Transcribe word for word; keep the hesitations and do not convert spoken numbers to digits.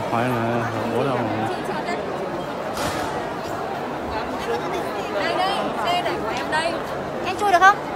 这好像活到我。 Em chui được không?